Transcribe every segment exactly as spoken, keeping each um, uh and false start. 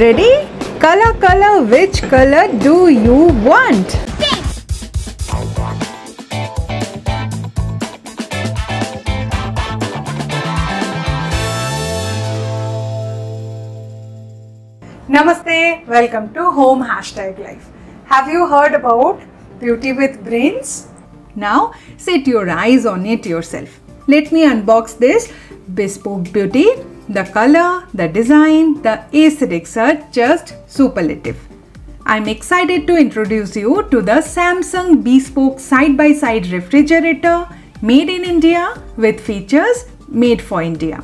ready? Color, color, which color do you want? Namaste, welcome to Home Hashtag Life. Have you heard about beauty with brains? Now set your eyes on it yourself. Let me unbox this Bespoke beauty. The color, the design, the aesthetics are just superlative. I'm excited to introduce you to the Samsung Bespoke side-by-side refrigerator made in India with features made for India.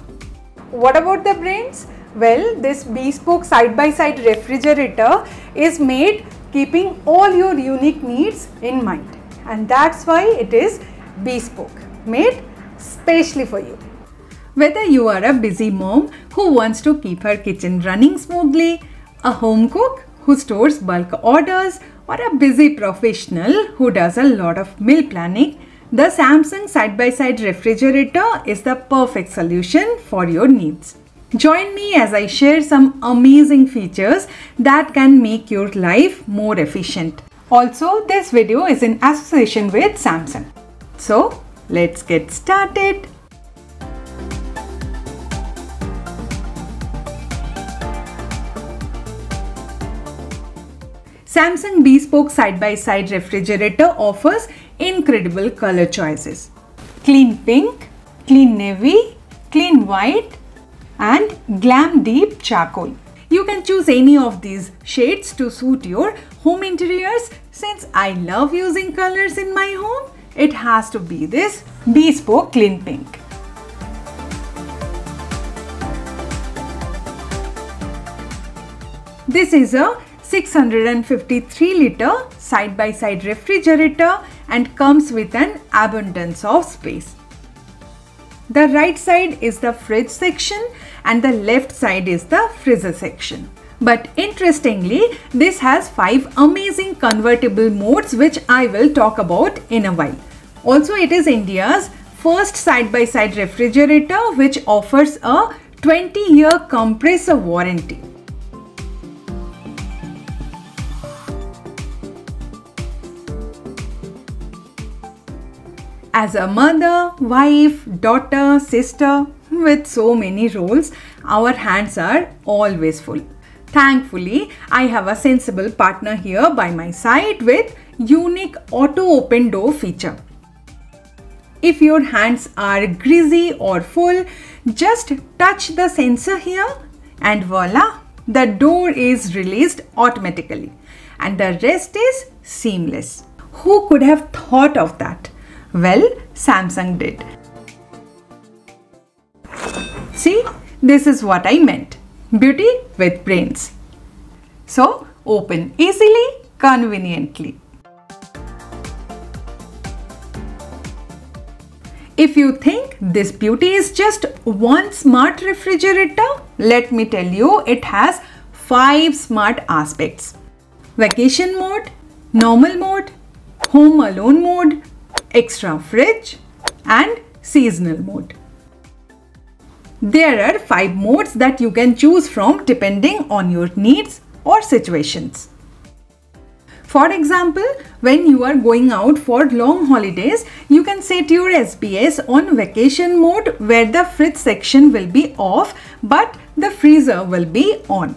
What about the brains? Well, this Bespoke side-by-side refrigerator is made keeping all your unique needs in mind, and that's why it is Bespoke, made specially for you. Whether you are a busy mom who wants to keep her kitchen running smoothly, a home cook who stores bulk orders, or a busy professional who does a lot of meal planning, the Samsung side-by-side refrigerator is the perfect solution for your needs. Join me as I share some amazing features that can make your life more efficient. Also, this video is in association with Samsung. So, let's get started. Samsung Bespoke side-by-side refrigerator offers incredible color choices. Clean pink, clean navy, clean white, and glam deep charcoal. You can choose any of these shades to suit your home interiors. Since I love using colors in my home, it has to be this Bespoke clean pink. This is a six hundred fifty-three liter side-by-side refrigerator and comes with an abundance of space. The right side is the fridge section and the left side is the freezer section. But interestingly, this has five amazing convertible modes which I will talk about in a while. Also, it is India's first side-by-side refrigerator which offers a twenty year compressor warranty. As a mother, wife, daughter, sister, with so many roles, our hands are always full. Thankfully, I have a sensible partner here by my side with unique auto open door feature. If your hands are greasy or full, just touch the sensor here and voila, the door is released automatically and the rest is seamless. Who could have thought of that? Well, Samsung did. See, this is what I meant. Beauty with brains. So, open easily, conveniently. If you think this beauty is just one smart refrigerator, let me tell you, it has five smart aspects. Vacation mode, normal mode, home alone mode, extra fridge and seasonal mode. There are five modes that you can choose from depending on your needs or situations. For example, when you are going out for long holidays, you can set your S B S on vacation mode where the fridge section will be off but the freezer will be on.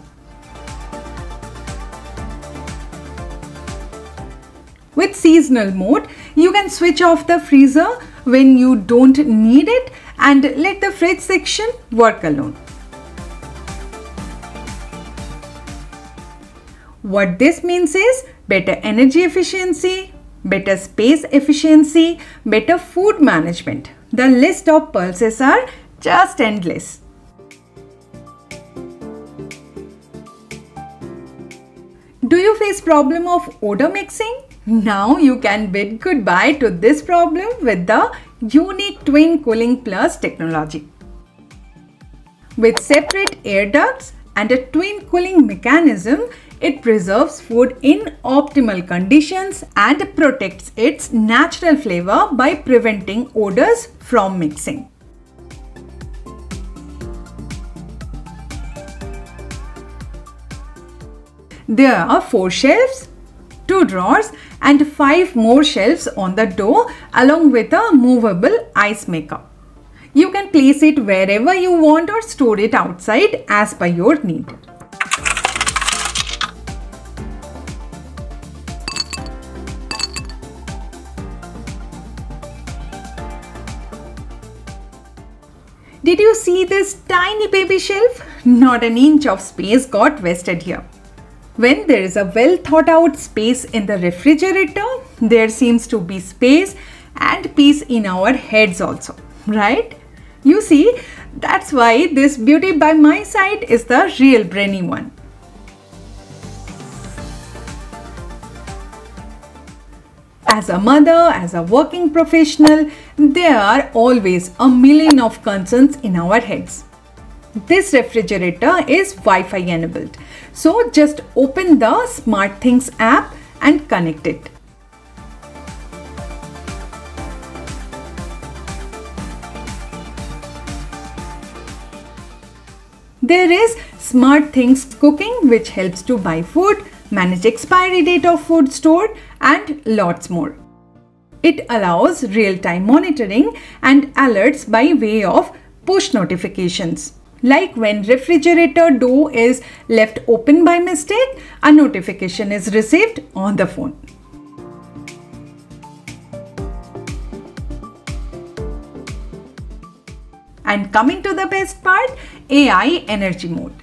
With seasonal mode, you can switch off the freezer when you don't need it and let the fridge section work alone. What this means is better energy efficiency, better space efficiency, better food management. The list of pulses are just endless. Do you face problem of odor mixing? Now you can bid goodbye to this problem with the unique Twin Cooling Plus technology. With separate air ducts and a twin cooling mechanism, it preserves food in optimal conditions and protects its natural flavor by preventing odors from mixing. There are four shelves, two drawers and five more shelves on the door, along with a movable ice maker. You can place it wherever you want or store it outside as per your need. Did you see this tiny baby shelf? Not an inch of space got wasted here. When there is a well thought out space in the refrigerator, there seems to be space and peace in our heads also, right? You see, that's why this beauty by my side is the real brainy one. As a mother, as a working professional, there are always a million of concerns in our heads. This refrigerator is Wi-Fi enabled. So just open the SmartThings app and connect it. There is SmartThings Cooking, which helps to buy food, manage expiry date of food stored and lots more. It allows real-time monitoring and alerts by way of push notifications. Like when refrigerator door is left open by mistake, a notification is received on the phone. And coming to the best part, A I energy mode.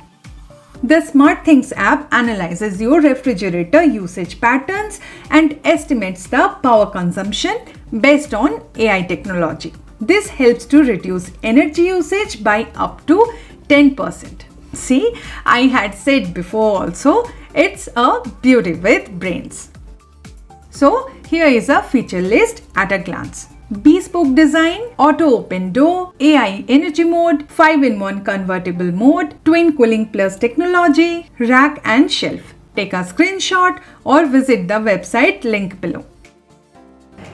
The SmartThings app analyzes your refrigerator usage patterns and estimates the power consumption based on A I technology. This helps to reduce energy usage by up to ten percent. See, I had said before also, it's a beauty with brains. So here is a feature list at a glance. Bespoke design, auto open door, A I energy mode, five in one convertible mode, Twin Cooling Plus technology, rack and shelf. Take a screenshot or visit the website link below.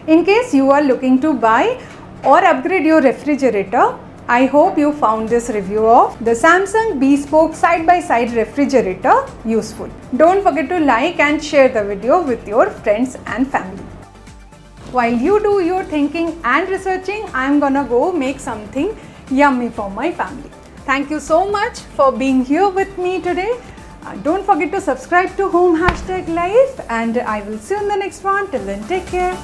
In case you are looking to buy or upgrade your refrigerator, I hope you found this review of the Samsung Bespoke side-by-side refrigerator useful. Don't forget to like and share the video with your friends and family. While you do your thinking and researching, I'm gonna go make something yummy for my family. Thank you so much for being here with me today. Uh, don't forget to subscribe to Home Hashtag Life, and I will see you in the next one. Till then, take care.